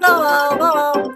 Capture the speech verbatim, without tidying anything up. Hello, hello.